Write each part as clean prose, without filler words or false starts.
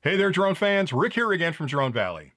Hey there, drone fans. Rick here again from Drone Valley.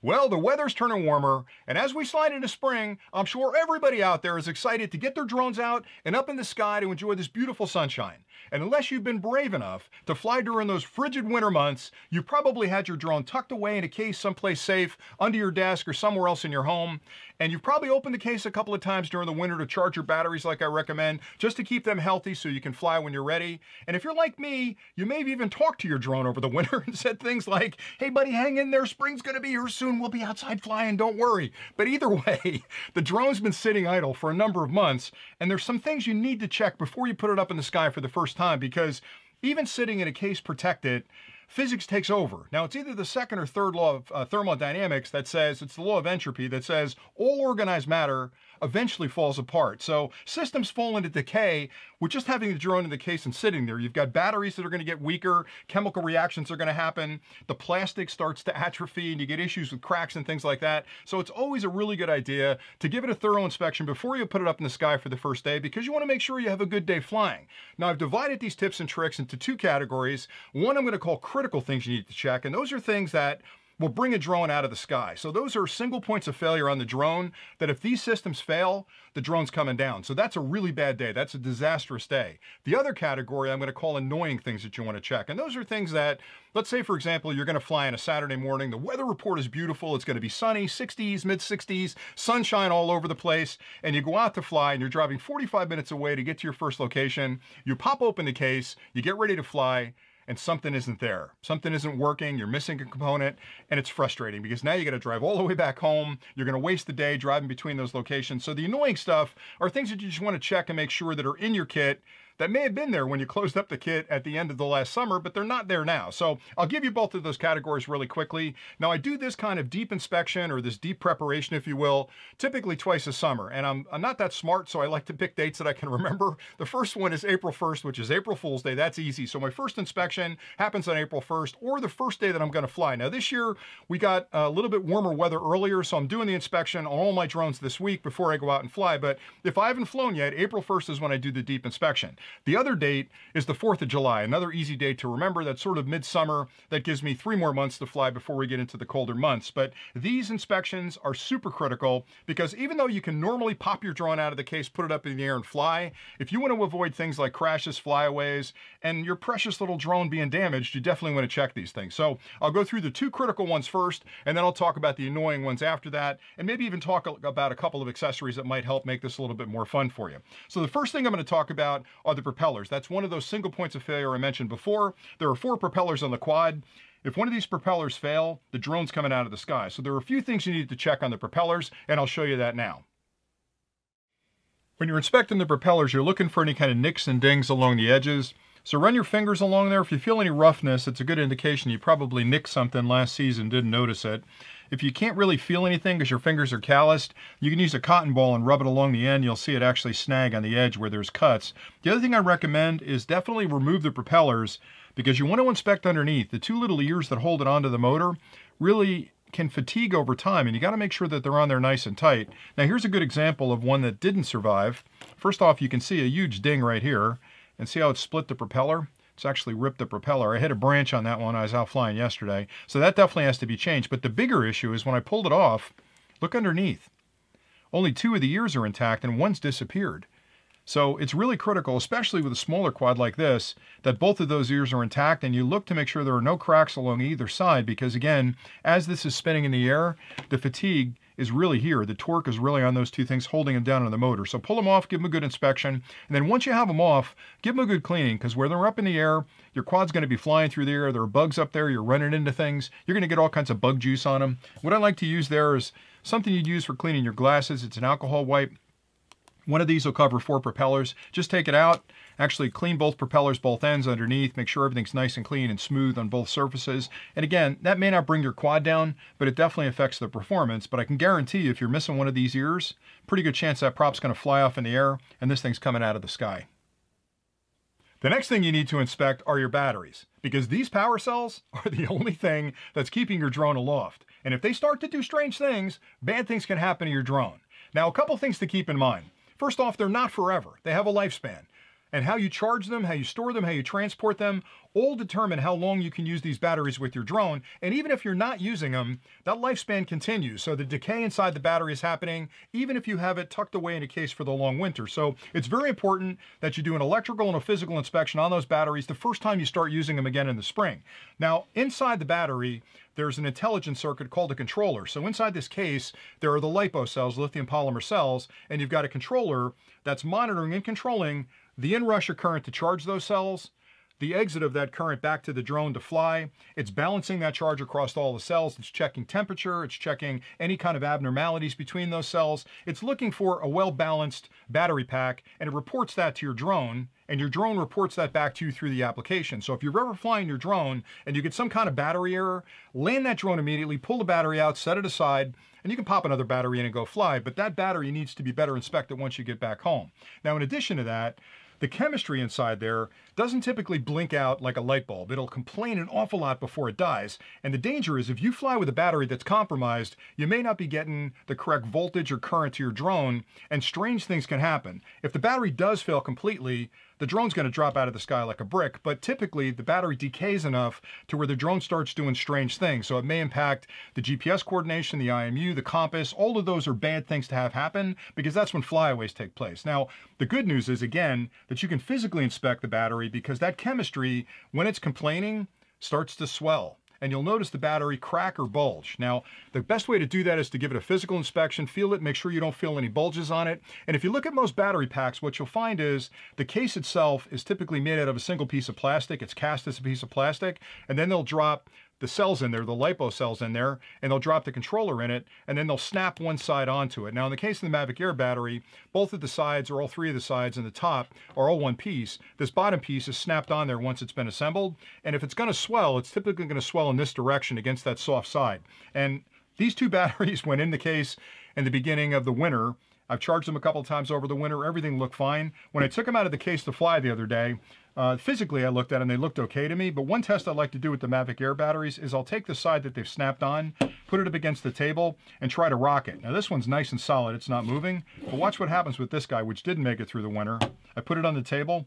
Well, the weather's turning warmer, and as we slide into spring, I'm sure everybody out there is excited to get their drones out and up in the sky to enjoy this beautiful sunshine. And unless you've been brave enough to fly during those frigid winter months, you probably had your drone tucked away in a case someplace safe, under your desk or somewhere else in your home. And you've probably opened the case a couple of times during the winter to charge your batteries like I recommend, just to keep them healthy so you can fly when you're ready. And if you're like me, you may have even talked to your drone over the winter and said things like, "Hey buddy, hang in there, spring's gonna be here soon. We'll be outside flying, don't worry." But either way, the drone's been sitting idle for a number of months, and there's some things you need to check before you put it up in the sky for the first time, because even sitting in a case protected, physics takes over. Now, it's either the second or third law of thermodynamics that says, it's the law of entropy that says all organized matter eventually falls apart. So systems fall into decay with just having the drone in the case and sitting there. You've got batteries that are going to get weaker, chemical reactions are going to happen, the plastic starts to atrophy, and you get issues with cracks and things like that. So it's always a really good idea to give it a thorough inspection before you put it up in the sky for the first day, because you want to make sure you have a good day flying. Now, I've divided these tips and tricks into two categories. One I'm going to call critical things you need to check, and those are things that will bring a drone out of the sky. So those are single points of failure on the drone that if these systems fail, the drone's coming down. So that's a really bad day. That's a disastrous day. The other category I'm going to call annoying things that you want to check. And those are things that, let's say, for example, you're going to fly on a Saturday morning. The weather report is beautiful. It's going to be sunny, 60s, mid 60s, sunshine all over the place. And you go out to fly and you're driving 45 minutes away to get to your first location. You pop open the case, you get ready to fly, and something isn't there. Something isn't working, you're missing a component, and it's frustrating because now you gotta drive all the way back home, you're gonna waste the day driving between those locations. So the annoying stuff are things that you just wanna check and make sure that are in your kit that may have been there when you closed up the kit at the end of the last summer, but they're not there now. So I'll give you both of those categories really quickly. Now, I do this kind of deep inspection, or this deep preparation, if you will, typically twice a summer. And I'm not that smart, so I like to pick dates that I can remember. The first one is April 1st, which is April Fool's Day. That's easy. So my first inspection happens on April 1st, or the first day that I'm gonna fly. Now, this year, we got a little bit warmer weather earlier, so I'm doing the inspection on all my drones this week before I go out and fly. But if I haven't flown yet, April 1st is when I do the deep inspection. The other date is the 4th of July, another easy date to remember. That's sort of midsummer. That gives me 3 more months to fly before we get into the colder months. But these inspections are super critical, because even though you can normally pop your drone out of the case, put it up in the air and fly, if you want to avoid things like crashes, flyaways, and your precious little drone being damaged, you definitely want to check these things. So I'll go through the 2 critical ones first, and then I'll talk about the annoying ones after that, and maybe even talk about a couple of accessories that might help make this a little bit more fun for you. So the first thing I'm going to talk about are the propellers. That's one of those single points of failure I mentioned before. There are 4 propellers on the quad. If one of these propellers fail, the drone's coming out of the sky. So there are a few things you need to check on the propellers, and I'll show you that now. When you're inspecting the propellers, you're looking for any kind of nicks and dings along the edges. So run your fingers along there. If you feel any roughness, it's a good indication you probably nicked something last season, didn't notice it. If you can't really feel anything because your fingers are calloused, you can use a cotton ball and rub it along the end. You'll see it actually snag on the edge where there's cuts. The other thing I recommend is definitely remove the propellers, because you want to inspect underneath. The 2 little ears that hold it onto the motor really can fatigue over time, and you got to make sure that they're on there nice and tight. Now, here's a good example of one that didn't survive. First off, you can see a huge ding right here, and see how it split the propeller? It's actually ripped the propeller. I hit a branch on that one. I was out flying yesterday. So that definitely has to be changed. But the bigger issue is when I pulled it off, look underneath. Only 2 of the ears are intact and one's disappeared. So it's really critical, especially with a smaller quad like this, that both of those ears are intact, and you look to make sure there are no cracks along either side, because again, as this is spinning in the air, the fatigue is really here. The torque is really on those 2 things holding them down on the motor. So pull them off, give them a good inspection, and then once you have them off, give them a good cleaning, because where they're up in the air, your quad's going to be flying through the air. There are bugs up there. You're running into things. You're going to get all kinds of bug juice on them. What I like to use there is something you'd use for cleaning your glasses. It's an alcohol wipe. One of these will cover 4 propellers. Just take it out, actually clean both propellers, both ends underneath, make sure everything's nice and clean and smooth on both surfaces. And again, that may not bring your quad down, but it definitely affects the performance. But I can guarantee you, if you're missing one of these ears, pretty good chance that prop's gonna fly off in the air and this thing's coming out of the sky. The next thing you need to inspect are your batteries, because these power cells are the only thing that's keeping your drone aloft. And if they start to do strange things, bad things can happen to your drone. Now, a couple things to keep in mind. First off, they're not forever. They have a lifespan. And how you charge them, how you store them, how you transport them, all determine how long you can use these batteries with your drone. And even if you're not using them, that lifespan continues. So the decay inside the battery is happening, even if you have it tucked away in a case for the long winter. So it's very important that you do an electrical and a physical inspection on those batteries the first time you start using them again in the spring. Now, inside the battery, there's an intelligent circuit called a controller. So inside this case, there are the LiPo cells, lithium polymer cells, and you've got a controller that's monitoring and controlling the inrush of current to charge those cells, the exit of that current back to the drone to fly. It's balancing that charge across all the cells. It's checking temperature. It's checking any kind of abnormalities between those cells. It's looking for a well-balanced battery pack, and it reports that to your drone, and your drone reports that back to you through the application. So if you're ever flying your drone and you get some kind of battery error, land that drone immediately, pull the battery out, set it aside, and you can pop another battery in and go fly. But that battery needs to be better inspected once you get back home. Now, in addition to that, the chemistry inside there doesn't typically blink out like a light bulb. It'll complain an awful lot before it dies. And the danger is if you fly with a battery that's compromised, you may not be getting the correct voltage or current to your drone, and strange things can happen. If the battery does fail completely, the drone's going to drop out of the sky like a brick, but typically the battery decays enough to where the drone starts doing strange things. So it may impact the GPS coordination, the IMU, the compass. All of those are bad things to have happen because that's when flyaways take place. Now, the good news is, again, that you can physically inspect the battery because that chemistry, when it's complaining, starts to swell. And you'll notice the battery crack or bulge. Now, the best way to do that is to give it a physical inspection, feel it, make sure you don't feel any bulges on it. And if you look at most battery packs, what you'll find is the case itself is typically made out of a single piece of plastic. It's cast as a piece of plastic, and then they'll drop the cells in there, the LiPo cells in there, and they'll drop the controller in it, and then they'll snap one side onto it. Now, in the case of the Mavic Air battery, both of the sides, or all three of the sides and the top, are all one piece. This bottom piece is snapped on there once it's been assembled, and if it's going to swell, it's typically going to swell in this direction against that soft side. And these two batteries went in the case in the beginning of the winter. I've charged them a couple of times over the winter. Everything looked fine. When I took them out of the case to fly the other day, physically I looked at them, they looked okay to me. But one test I like to do with the Mavic Air batteries is I'll take the side that they've snapped on, put it up against the table, and try to rock it. Now, this one's nice and solid. It's not moving. But watch what happens with this guy, which didn't make it through the winter. I put it on the table.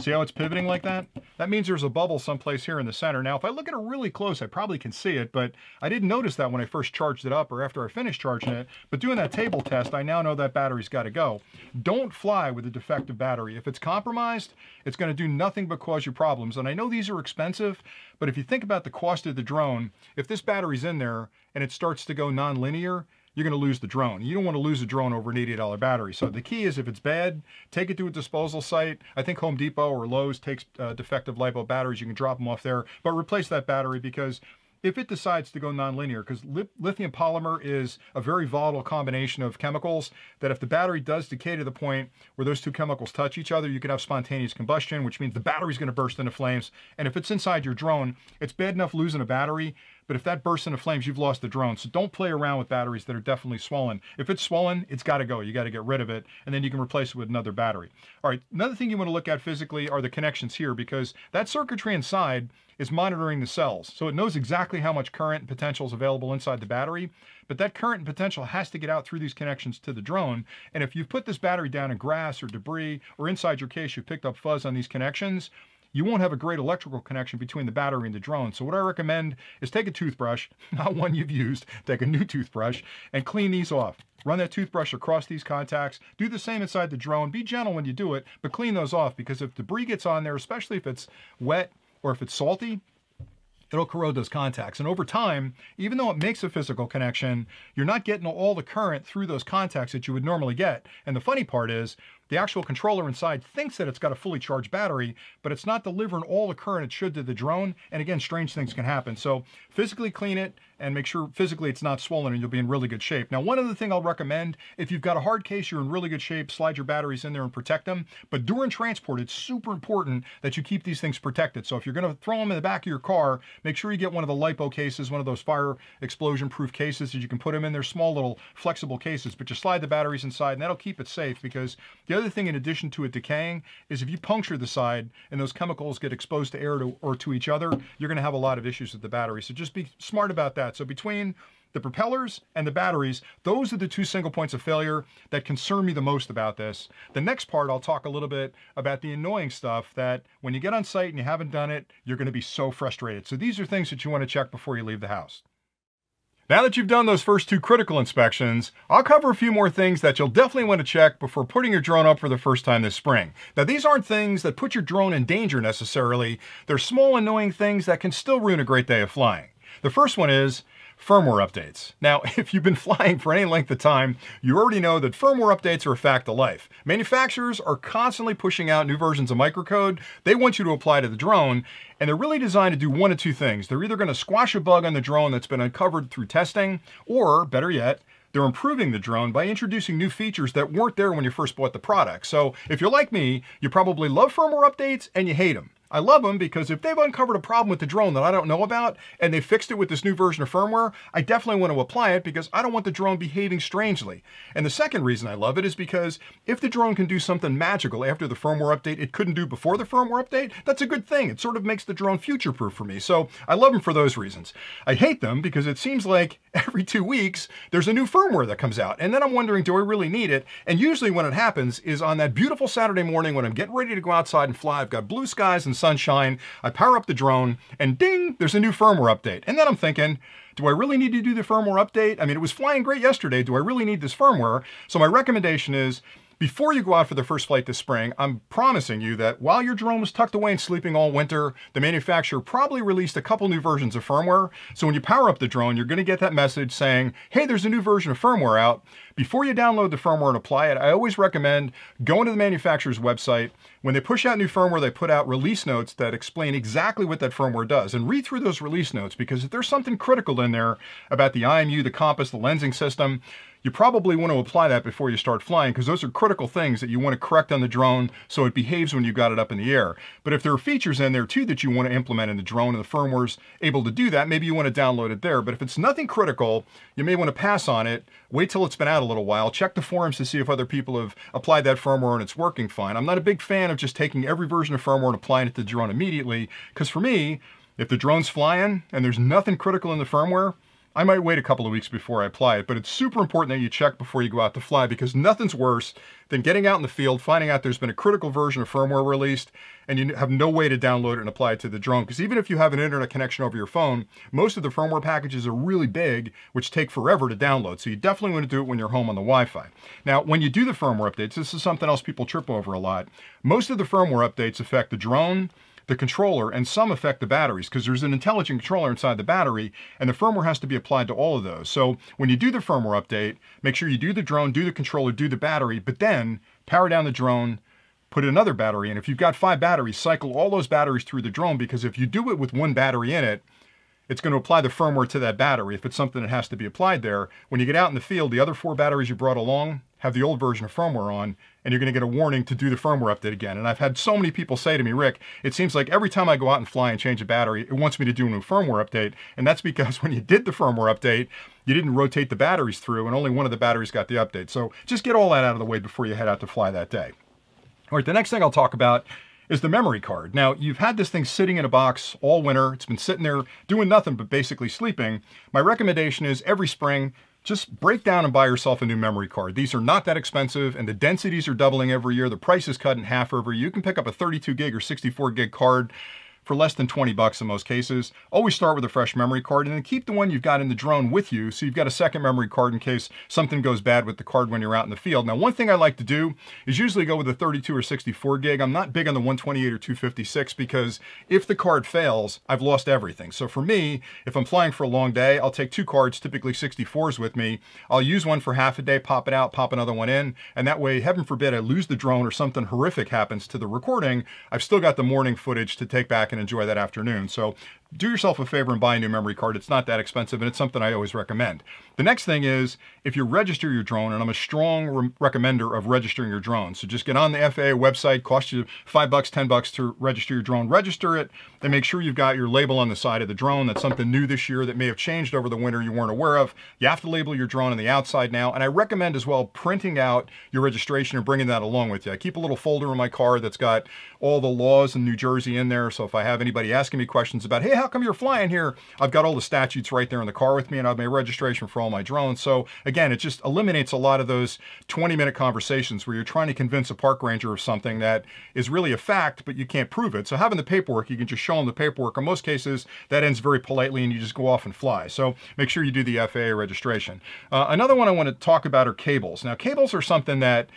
See how it's pivoting like that? That means there's a bubble someplace here in the center. Now, if I look at it really close, I probably can see it, but I didn't notice that when I first charged it up or after I finished charging it. But doing that table test, I now know that battery's got to go. Don't fly with a defective battery. If it's compromised, it's going to do nothing but cause you problems. And I know these are expensive, but if you think about the cost of the drone, if this battery's in there and it starts to go non-linear, you're going to lose the drone. You don't want to lose a drone over an $80 battery. So the key is, if it's bad, take it to a disposal site. I think Home Depot or Lowe's takes defective LiPo batteries. You can drop them off there, but replace that battery, because if it decides to go nonlinear, because lithium polymer is a very volatile combination of chemicals, that if the battery does decay to the point where those two chemicals touch each other, you can have spontaneous combustion, which means the battery's going to burst into flames. And if it's inside your drone, it's bad enough losing a battery, but if that bursts into flames, you've lost the drone. So don't play around with batteries that are definitely swollen. If it's swollen, it's got to go. You got to get rid of it, and then you can replace it with another battery. All right, another thing you want to look at physically are the connections here, because that circuitry inside is monitoring the cells. So it knows exactly how much current and potential is available inside the battery, but that current and potential has to get out through these connections to the drone. And if you've put this battery down in grass or debris, or inside your case, you've picked up fuzz on these connections, you won't have a great electrical connection between the battery and the drone. So what I recommend is take a toothbrush, not one you've used, take a new toothbrush, and clean these off. Run that toothbrush across these contacts. Do the same inside the drone. Be gentle when you do it, but clean those off, because if debris gets on there, especially if it's wet or if it's salty, it'll corrode those contacts. And over time, even though it makes a physical connection, you're not getting all the current through those contacts that you would normally get. And the funny part is, the actual controller inside thinks that it's got a fully charged battery, but it's not delivering all the current it should to the drone. And again, strange things can happen. So physically clean it and make sure physically it's not swollen, and you'll be in really good shape. Now, one other thing I'll recommend, if you've got a hard case, you're in really good shape, slide your batteries in there and protect them. But during transport, it's super important that you keep these things protected. So if you're going to throw them in the back of your car, make sure you get one of the LiPo cases, one of those fire explosion proof cases that you can put them in. They're small little flexible cases, but you slide the batteries inside, and that'll keep it safe. Because the other thing, in addition to it decaying, is if you puncture the side and those chemicals get exposed to air or to each other, you're going to have a lot of issues with the battery. So just be smart about that. So between the propellers and the batteries, those are the two single points of failure that concern me the most about this. The next part, I'll talk a little bit about the annoying stuff that when you get on site and you haven't done it, you're going to be so frustrated. So these are things that you want to check before you leave the house. Now that you've done those first two critical inspections, I'll cover a few more things that you'll definitely want to check before putting your drone up for the first time this spring. Now, these aren't things that put your drone in danger necessarily. They're small, annoying things that can still ruin a great day of flying. The first one is firmware updates. Now, if you've been flying for any length of time, you already know that firmware updates are a fact of life. Manufacturers are constantly pushing out new versions of microcode they want you to apply to the drone, and they're really designed to do one of two things. They're either going to squash a bug on the drone that's been uncovered through testing, or better yet, they're improving the drone by introducing new features that weren't there when you first bought the product. So if you're like me, you probably love firmware updates and you hate them. I love them because if they've uncovered a problem with the drone that I don't know about and they fixed it with this new version of firmware, I definitely want to apply it because I don't want the drone behaving strangely. And the second reason I love it is because if the drone can do something magical after the firmware update it couldn't do before the firmware update, that's a good thing. It sort of makes the drone future-proof for me. So I love them for those reasons. I hate them because it seems like every 2 weeks there's a new firmware that comes out. And then I'm wondering, do I really need it? And usually when it happens is on that beautiful Saturday morning when I'm getting ready to go outside and fly. I've got blue skies and sunshine, I power up the drone and ding, there's a new firmware update. And then I'm thinking, do I really need to do the firmware update? I mean, it was flying great yesterday. Do I really need this firmware? So my recommendation is, before you go out for the first flight this spring, I'm promising you that while your drone was tucked away and sleeping all winter, the manufacturer probably released a couple new versions of firmware. So when you power up the drone, you're going to get that message saying, hey, there's a new version of firmware out. Before you download the firmware and apply it, I always recommend going to the manufacturer's website. When they push out new firmware, they put out release notes that explain exactly what that firmware does. And read through those release notes, because if there's something critical in there about the IMU, the compass, the lensing system, you probably want to apply that before you start flying, because those are critical things that you want to correct on the drone so it behaves when you've got it up in the air. But if there are features in there too that you want to implement in the drone and the firmware's able to do that, maybe you want to download it there. But if it's nothing critical, you may want to pass on it, wait till it's been out a little while, check the forums to see if other people have applied that firmware and it's working fine. I'm not a big fan of just taking every version of firmware and applying it to the drone immediately, because for me, if the drone's flying and there's nothing critical in the firmware, I might wait a couple of weeks before I apply it, but it's super important that you check before you go out to fly, because nothing's worse than getting out in the field, finding out there's been a critical version of firmware released, and you have no way to download it and apply it to the drone. Because even if you have an internet connection over your phone, most of the firmware packages are really big, which take forever to download. So you definitely want to do it when you're home on the Wi-Fi. Now, when you do the firmware updates, this is something else people trip over a lot. Most of the firmware updates affect the drone, the controller, and some affect the batteries, because there's an intelligent controller inside the battery and the firmware has to be applied to all of those. So when you do the firmware update, make sure you do the drone, do the controller, do the battery, but then power down the drone, put another battery in. If you've got 5 batteries, cycle all those batteries through the drone, because if you do it with one battery in it, it's going to apply the firmware to that battery if it's something that has to be applied there. When you get out in the field, the other 4 batteries you brought along have the old version of firmware on, and you're going to get a warning to do the firmware update again. And I've had so many people say to me, Rick, it seems like every time I go out and fly and change a battery, it wants me to do a new firmware update. And that's because when you did the firmware update, you didn't rotate the batteries through, and only one of the batteries got the update. So just get all that out of the way before you head out to fly that day. All right, the next thing I'll talk about is the memory card. Now, you've had this thing sitting in a box all winter. It's been sitting there doing nothing but basically sleeping. My recommendation is every spring, just break down and buy yourself a new memory card. These are not that expensive, and the densities are doubling every year. The price is cut in half every year. You can pick up a 32 gig or 64 gig card for less than $20 in most cases. Always start with a fresh memory card, and then keep the one you've got in the drone with you, so you've got a second memory card in case something goes bad with the card when you're out in the field. Now, one thing I like to do is usually go with a 32 or 64 gig. I'm not big on the 128 or 256, because if the card fails, I've lost everything. So for me, if I'm flying for a long day, I'll take 2 cards, typically 64s with me. I'll use one for half a day, pop it out, pop another one in, and that way, heaven forbid I lose the drone or something horrific happens to the recording, I've still got the morning footage to take back and enjoy that afternoon. So do yourself a favor and buy a new memory card. It's not that expensive, and it's something I always recommend. The next thing is, if you register your drone, and I'm a strong recommender of registering your drone. So just get on the FAA website, cost you $5, $10 to register your drone, register it, and make sure you've got your label on the side of the drone. That's something new this year that may have changed over the winter you weren't aware of. You have to label your drone on the outside now. And I recommend as well printing out your registration and bringing that along with you. I keep a little folder in my car that's got all the laws in New Jersey in there. So if I have anybody asking me questions about, hey, how come you're flying here? I've got all the statutes right there in the car with me, and I've made registration for all my drones. So again, it just eliminates a lot of those 20-minute conversations where you're trying to convince a park ranger of something that is really a fact, but you can't prove it. So having the paperwork, you can just show them the paperwork. In most cases, that ends very politely, and you just go off and fly. So make sure you do the FAA registration. Another one I want to talk about are cables. Now, cables are something that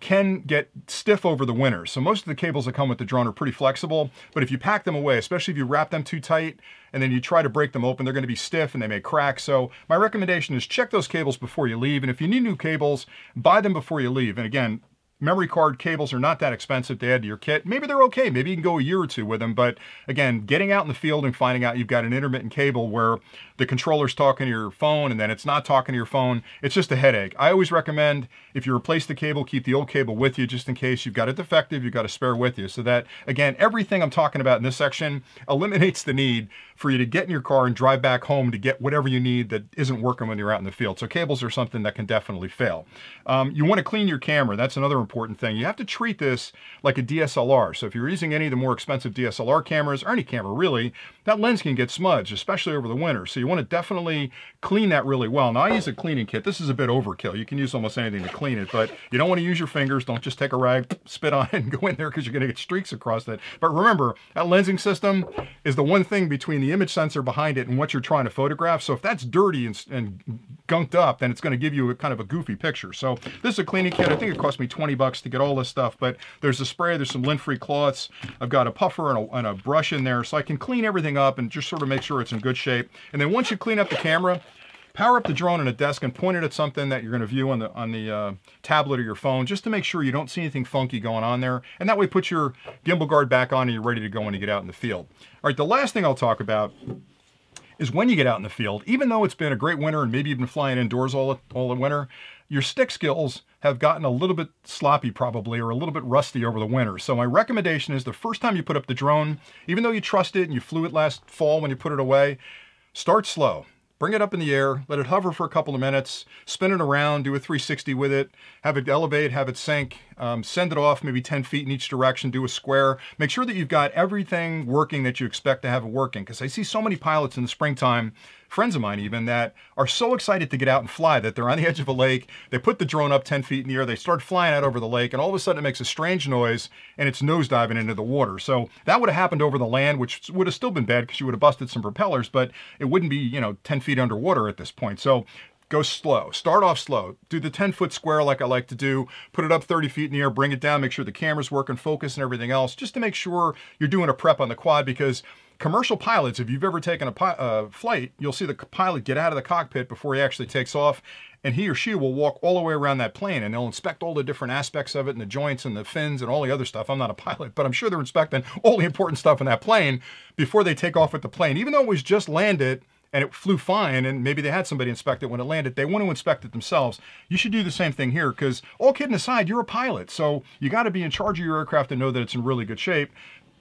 can get stiff over the winter. So most of the cables that come with the drone are pretty flexible, but if you pack them away, especially if you wrap them too tight, and then you try to break them open, they're gonna be stiff and they may crack. So my recommendation is check those cables before you leave. And if you need new cables, buy them before you leave. And again, memory card cables are not that expensive to add to your kit. Maybe they're okay, maybe you can go a year or two with them, but again, getting out in the field and finding out you've got an intermittent cable where the controller's talking to your phone and then it's not talking to your phone, it's just a headache. I always recommend if you replace the cable, keep the old cable with you just in case you've got a defective, you've got a spare with you. So that, again, everything I'm talking about in this section eliminates the need for you to get in your car and drive back home to get whatever you need that isn't working when you're out in the field. So cables are something that can definitely fail. You wanna clean your camera, that's another important thing. You have to treat this like a DSLR. So if you're using any of the more expensive DSLR cameras, or any camera really, that lens can get smudged, especially over the winter. So you want to definitely clean that really well. Now I use a cleaning kit. This is a bit overkill. You can use almost anything to clean it, but you don't want to use your fingers. Don't just take a rag, spit on it and go in there because you're going to get streaks across that. But remember, that lensing system is the one thing between the image sensor behind it and what you're trying to photograph. So if that's dirty and gunked up, then it's going to give you a kind of a goofy picture. So this is a cleaning kit. I think it cost me $20 to get all this stuff, but there's a spray, there's some lint-free cloths, I've got a puffer and a brush in there, so I can clean everything up and just sort of make sure it's in good shape. And then once you clean up the camera, power up the drone on a desk and point it at something that you're going to view on the tablet or your phone, just to make sure you don't see anything funky going on there. And that way put your gimbal guard back on and you're ready to go when you get out in the field. All right, the last thing I'll talk about is when you get out in the field, even though it's been a great winter and maybe you've been flying indoors all the winter, your stick skills have gotten a little bit sloppy probably, or a little bit rusty over the winter. So my recommendation is the first time you put up the drone, even though you trust it and you flew it last fall when you put it away, start slow. Bring it up in the air, let it hover for a couple of minutes, spin it around, do a 360 with it, have it elevate, have it sink, send it off maybe 10 feet in each direction, do a square. Make sure that you've got everything working that you expect to have it working. Because I see so many pilots in the springtime, friends of mine even, that are so excited to get out and fly that they're on the edge of a lake, they put the drone up 10 feet in the air, they start flying out over the lake, and all of a sudden it makes a strange noise and it's nosediving into the water. So that would have happened over the land, which would have still been bad because you would have busted some propellers, but it wouldn't be, you know, 10 feet underwater at this point. So go slow, start off slow, do the 10-foot square like I like to do, put it up 30 feet in the air, bring it down, make sure the camera's working, focus and everything else, just to make sure you're doing a prep on the quad. Because commercial pilots, if you've ever taken a flight, you'll see the pilot get out of the cockpit before he actually takes off, and he or she will walk all the way around that plane and they'll inspect all the different aspects of it and the joints and the fins and all the other stuff. I'm not a pilot, but I'm sure they're inspecting all the important stuff in that plane before they take off with the plane. Even though it was just landed, and it flew fine, and maybe they had somebody inspect it when it landed, they want to inspect it themselves. You should do the same thing here, because all kidding aside, you're a pilot. So you got to be in charge of your aircraft and know that it's in really good shape.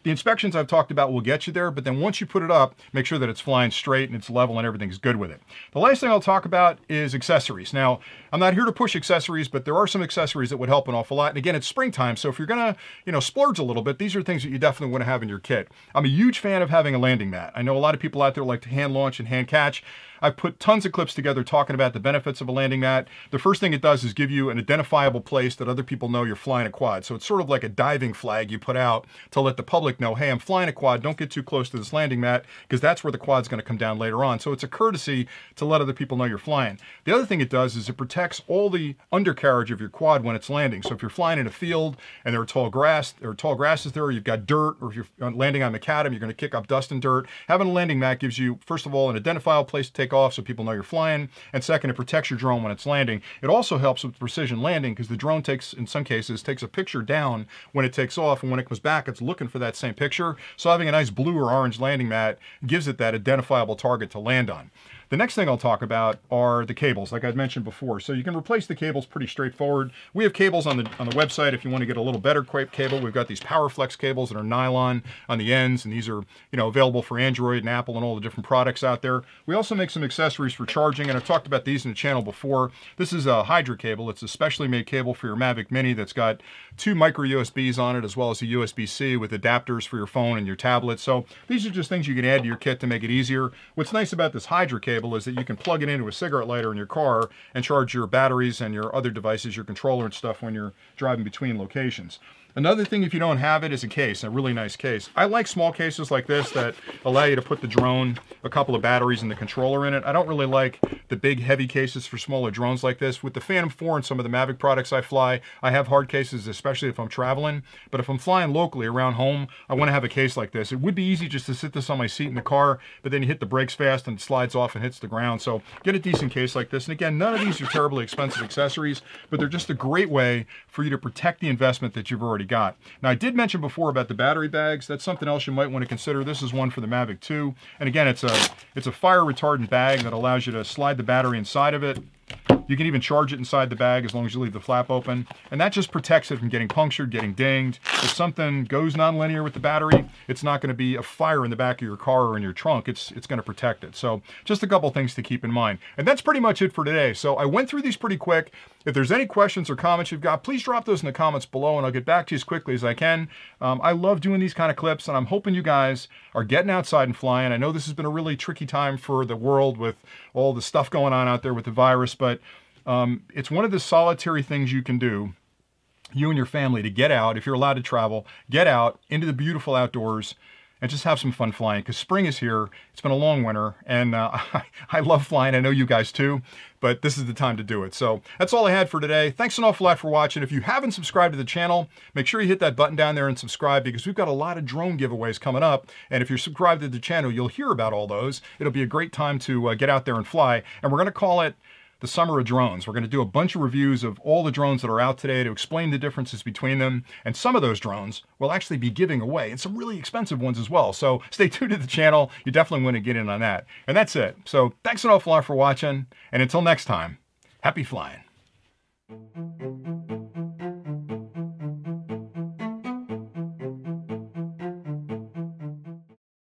The inspections I've talked about will get you there, but then once you put it up, make sure that it's flying straight and it's level and everything's good with it. The last thing I'll talk about is accessories. Now, I'm not here to push accessories, but there are some accessories that would help an awful lot. And again, it's springtime, so if you're gonna, you know, splurge a little bit, these are things that you definitely wanna have in your kit. I'm a huge fan of having a landing mat. I know a lot of people out there like to hand launch and hand catch. I've put tons of clips together talking about the benefits of a landing mat. The first thing it does is give you an identifiable place that other people know you're flying a quad. So it's sort of like a diving flag you put out to let the public know, hey, I'm flying a quad, don't get too close to this landing mat, because that's where the quad's gonna come down later on. So it's a courtesy to let other people know you're flying. The other thing it does is it protects all the undercarriage of your quad when it's landing. So if you're flying in a field and there are tall grasses there, or you've got dirt, or if you're landing on macadam, you're gonna kick up dust and dirt. Having a landing mat gives you, first of all, an identifiable place to take off so people know you're flying, and second, it protects your drone when it's landing. It also helps with precision landing, because the drone takes, in some cases, takes a picture down when it takes off, and when it comes back, it's looking for that same picture. So having a nice blue or orange landing mat gives it that identifiable target to land on. The next thing I'll talk about are the cables, like I'd mentioned before. So you can replace the cables pretty straightforward. We have cables on the website if you want to get a little better cable. We've got these PowerFlex cables that are nylon on the ends, and these are, you know, available for Android and Apple and all the different products out there. We also make some accessories for charging, and I've talked about these in the channel before. This is a Hydra cable. It's a specially made cable for your Mavic Mini that's got two micro USBs on it, as well as a USB-C with adapters for your phone and your tablet. So these are just things you can add to your kit to make it easier. What's nice about this Hydra cable is that you can plug it into a cigarette lighter in your car and charge your batteries and your other devices, your controller and stuff, when you're driving between locations. Another thing, if you don't have it, is a case, a really nice case. I like small cases like this that allow you to put the drone, a couple of batteries, and the controller in it. I don't really like the big, heavy cases for smaller drones like this. With the Phantom 4 and some of the Mavic products I fly, I have hard cases, especially if I'm traveling. But if I'm flying locally around home, I want to have a case like this. It would be easy just to sit this on my seat in the car, but then you hit the brakes fast and it slides off and hits the ground. So get a decent case like this. And again, none of these are terribly expensive accessories, but they're just a great way for you to protect the investment that you've already got. Now, I did mention before about the battery bags. That's something else you might want to consider. This is one for the Mavic 2. And again, it's a fire retardant bag that allows you to slide the battery inside of it. You can even charge it inside the bag as long as you leave the flap open. And that just protects it from getting punctured, getting dinged. If something goes nonlinear with the battery, it's not going to be a fire in the back of your car or in your trunk. It's going to protect it. So just a couple things to keep in mind. And that's pretty much it for today. So I went through these pretty quick. If there's any questions or comments you've got, please drop those in the comments below and I'll get back to you as quickly as I can. I love doing these kind of clips, and I'm hoping you guys are getting outside and flying. I know this has been a really tricky time for the world with all the stuff going on out there with the virus, but it's one of the solitary things you can do, you and your family, to get out, if you're allowed to travel, get out into the beautiful outdoors and just have some fun flying, because spring is here. It's been a long winter, and I love flying. I know you guys too, but this is the time to do it. So that's all I had for today. Thanks an awful lot for watching. If you haven't subscribed to the channel, make sure you hit that button down there and subscribe, because we've got a lot of drone giveaways coming up. And if you're subscribed to the channel, you'll hear about all those. It'll be a great time to get out there and fly. And we're going to call it the Summer of Drones. We're going to do a bunch of reviews of all the drones that are out today to explain the differences between them. And some of those drones we'll actually be giving away, and some really expensive ones as well. So stay tuned to the channel. You definitely want to get in on that. And that's it. So thanks an awful lot for watching. And until next time, happy flying.